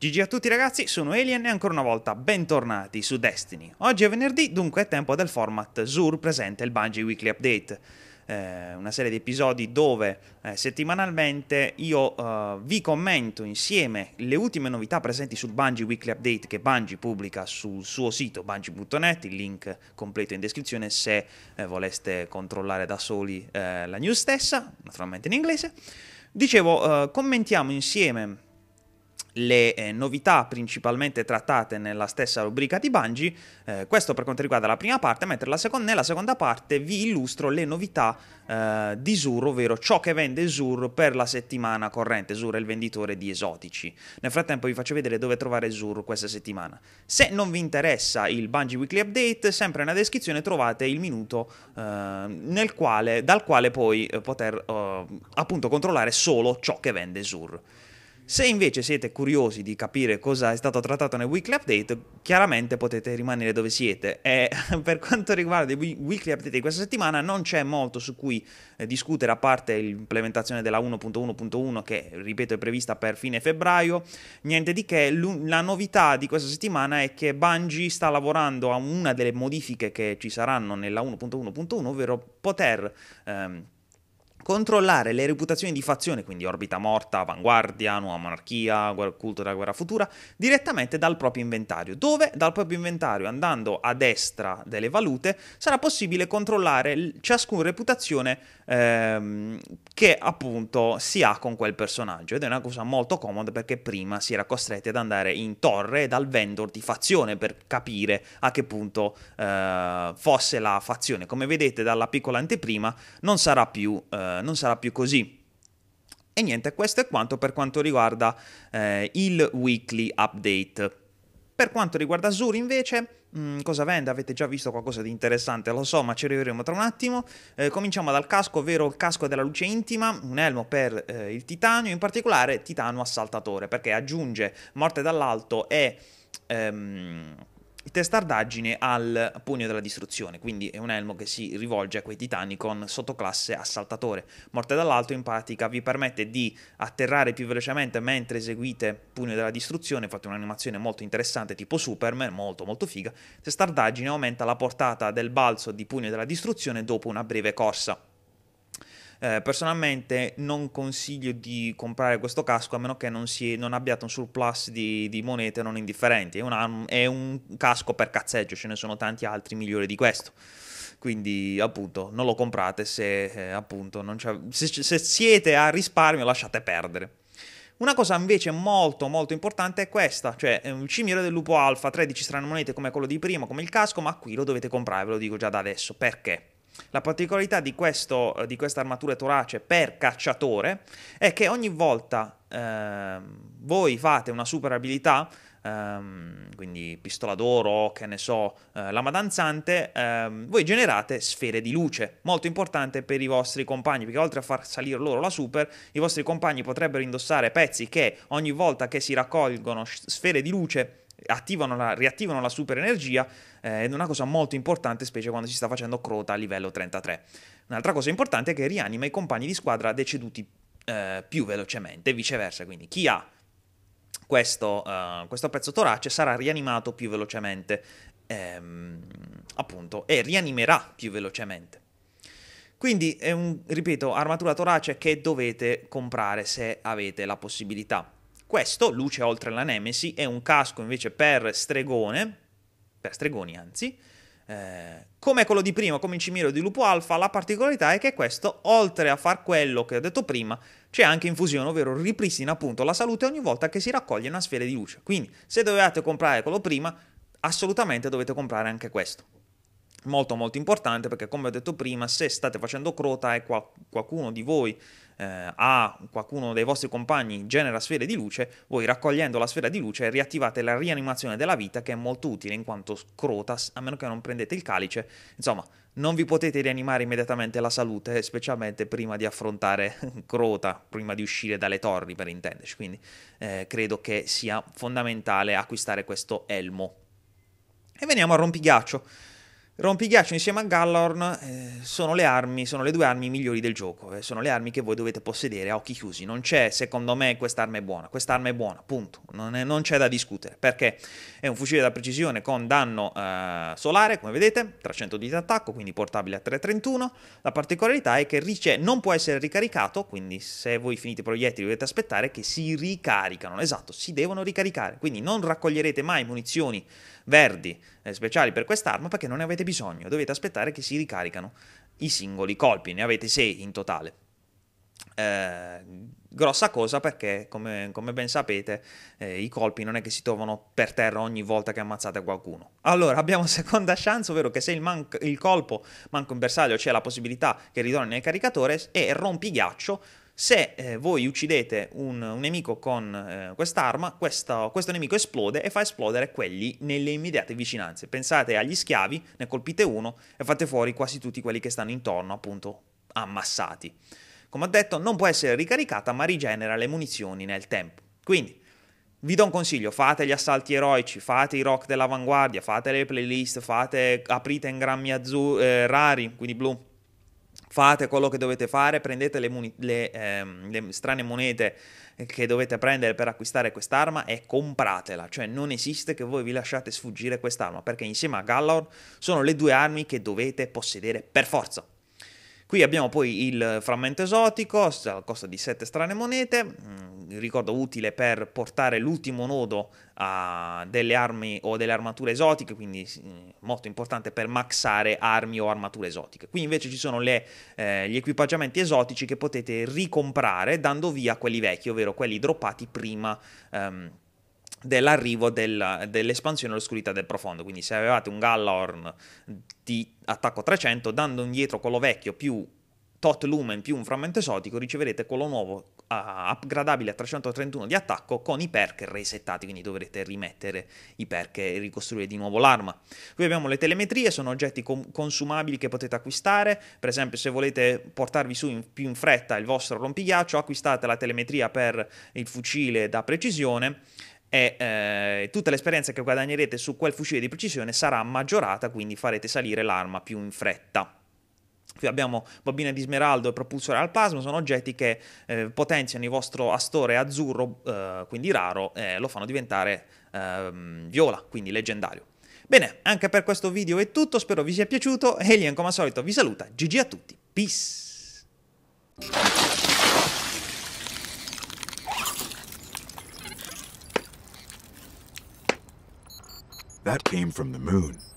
GG a tutti ragazzi, sono Alien e ancora una volta bentornati su Destiny. Oggi è venerdì, dunque è tempo del format Xûr presente il Bungie Weekly Update, una serie di episodi dove settimanalmente io vi commento insieme le ultime novità presenti sul Bungie Weekly Update che Bungie pubblica sul suo sito Bungie.net, il link completo in descrizione se voleste controllare da soli la news stessa, naturalmente in inglese. Dicevo, commentiamo insieme le novità principalmente trattate nella stessa rubrica di Bungie, questo per quanto riguarda la prima parte, mentre nella seconda parte vi illustro le novità di Xûr, ovvero ciò che vende Xûr per la settimana corrente. Xûr è il venditore di esotici. Nel frattempo vi faccio vedere dove trovare Xûr questa settimana. Se non vi interessa il Bungie Weekly Update, sempre nella descrizione trovate il minuto dal quale poi poter appunto controllare solo ciò che vende Xûr. Se invece siete curiosi di capire cosa è stato trattato nel Weekly Update, chiaramente potete rimanere dove siete. E per quanto riguarda i Weekly Update di questa settimana non c'è molto su cui discutere, a parte l'implementazione della 1.1.1 che, ripeto, è prevista per fine febbraio. Niente di che, la novità di questa settimana è che Bungie sta lavorando a una delle modifiche che ci saranno nella 1.1.1, ovvero poter controllare le reputazioni di fazione, quindi Orbita Morta, Avanguardia, Nuova Monarchia, Culto della Guerra Futura, direttamente dal proprio inventario, dove dal proprio inventario, andando a destra delle valute, sarà possibile controllare ciascuna reputazione che appunto si ha con quel personaggio, ed è una cosa molto comoda perché prima si era costretti ad andare in torre dal vendor di fazione per capire a che punto fosse la fazione. Come vedete dalla piccola anteprima non sarà più così. E niente, questo è quanto per quanto riguarda il weekly update. Per quanto riguarda Xûr invece, cosa vende? Avete già visto qualcosa di interessante, lo so, ma ci arriveremo tra un attimo. Cominciamo dal casco, ovvero il casco della luce intima, un elmo per il titanio, in particolare titano assaltatore, perché aggiunge morte dall'alto e testardaggine al pugno della distruzione, quindi è un elmo che si rivolge a quei titani con sottoclasse assaltatore. Morte dall'alto in pratica vi permette di atterrare più velocemente mentre eseguite pugno della distruzione, fate un'animazione molto interessante tipo Superman, molto molto figa. Testardaggine aumenta la portata del balzo di pugno della distruzione dopo una breve corsa. Personalmente non consiglio di comprare questo casco a meno che non abbiate un surplus di monete non indifferenti. È un casco per cazzeggio, ce ne sono tanti altri migliori di questo, quindi appunto non lo comprate se, appunto, se siete a risparmio, lasciate perdere. Una cosa invece molto molto importante è questa, cioè un cimiero del lupo alfa, 13 strane monete come quello di prima, come il casco, ma qui lo dovete comprare, ve lo dico già da adesso, perché? La particolarità di questa armatura torace per cacciatore è che ogni volta voi fate una super abilità, quindi pistola d'oro, che ne so, lama danzante, voi generate sfere di luce, molto importante per i vostri compagni, perché oltre a far salire loro la super, i vostri compagni potrebbero indossare pezzi che ogni volta che si raccolgono sfere di luce riattivano la super energia, ed è una cosa molto importante specie quando si sta facendo Crota a livello 33. Un'altra cosa importante è che rianima i compagni di squadra deceduti più velocemente, e viceversa, quindi chi ha questo pezzo torace sarà rianimato più velocemente, appunto, e rianimerà più velocemente. Quindi è ripeto, armatura torace che dovete comprare se avete la possibilità. Questo, luce oltre la nemesi, è un casco invece per stregoni, come quello di prima, come il cimiero di lupo alfa. La particolarità è che questo, oltre a far quello che ho detto prima, c'è anche infusione, ovvero ripristina appunto la salute ogni volta che si raccoglie una sfera di luce. Quindi se dovevate comprare quello prima, assolutamente dovete comprare anche questo. Molto molto importante, perché come ho detto prima, se state facendo Crota e qualcuno di voi qualcuno dei vostri compagni genera sfere di luce, voi raccogliendo la sfera di luce riattivate la rianimazione della vita, che è molto utile in quanto Crota, a meno che non prendete il calice, insomma, non vi potete rianimare immediatamente la salute, specialmente prima di affrontare Crota, prima di uscire dalle torri, per intenderci. Quindi credo che sia fondamentale acquistare questo elmo. E veniamo a Rompighiaccio. Rompighiaccio insieme a Gjallarhorn sono le due armi migliori del gioco, sono le armi che voi dovete possedere a occhi chiusi, non c'è, secondo me quest'arma è buona, punto, non c'è da discutere, perché è un fucile da precisione con danno solare, come vedete, 300 di attacco, quindi portabile a 331, la particolarità è che non può essere ricaricato, quindi se voi finite i proiettili dovete aspettare che si ricaricano, esatto, si devono ricaricare, quindi non raccoglierete mai munizioni verdi speciali per quest'arma perché non ne avete bisogno, dovete aspettare che si ricaricano i singoli colpi, ne avete 6 in totale. Grossa cosa perché, come ben sapete, i colpi non è che si trovano per terra ogni volta che ammazzate qualcuno. Allora, abbiamo seconda chance, ovvero che se il colpo manca un bersaglio c'è la possibilità che ritorni nel caricatore, e rompighiaccio. Se voi uccidete un nemico con quest'arma, questo nemico esplode e fa esplodere quelli nelle immediate vicinanze. Pensate agli schiavi, ne colpite uno e fate fuori quasi tutti quelli che stanno intorno, appunto, ammassati. Come ho detto, non può essere ricaricata, ma rigenera le munizioni nel tempo. Quindi, vi do un consiglio, fate gli assalti eroici, fate i rock dell'avanguardia, fate le playlist, aprite engrammi rari, quindi blu. Fate quello che dovete fare, prendete le strane monete che dovete prendere per acquistare quest'arma e compratela, cioè non esiste che voi vi lasciate sfuggire quest'arma, perché insieme a Gjallarhorn sono le due armi che dovete possedere per forza. Qui abbiamo poi il frammento esotico, al costo di 7 strane monete, ricordo utile per portare l'ultimo nodo a delle armi o delle armature esotiche, quindi molto importante per maxare armi o armature esotiche. Qui invece ci sono gli equipaggiamenti esotici che potete ricomprare dando via quelli vecchi, ovvero quelli droppati prima dell'arrivo dell'espansione all'oscurità del profondo. Quindi se avevate un Gjallarhorn di attacco 300, dando indietro quello vecchio più tot lumen più un frammento esotico, riceverete quello nuovo upgradabile a 331 di attacco con i perk resettati, quindi dovrete rimettere i perk e ricostruire di nuovo l'arma. Qui abbiamo le telemetrie, sono oggetti consumabili che potete acquistare, per esempio se volete portarvi su più in fretta il vostro rompighiaccio, acquistate la telemetria per il fucile da precisione, e tutta l'esperienza che guadagnerete su quel fucile di precisione sarà maggiorata, quindi farete salire l'arma più in fretta. Qui abbiamo bobina di smeraldo e propulsore al plasma, sono oggetti che potenziano il vostro astore azzurro, quindi raro, e lo fanno diventare viola, quindi leggendario. Bene, anche per questo video è tutto, spero vi sia piaciuto, Alien come al solito vi saluta, GG a tutti, peace! That came from the moon.